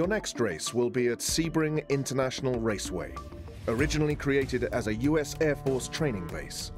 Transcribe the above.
Your next race will be at Sebring International Raceway, originally created as a U.S. Air Force training base.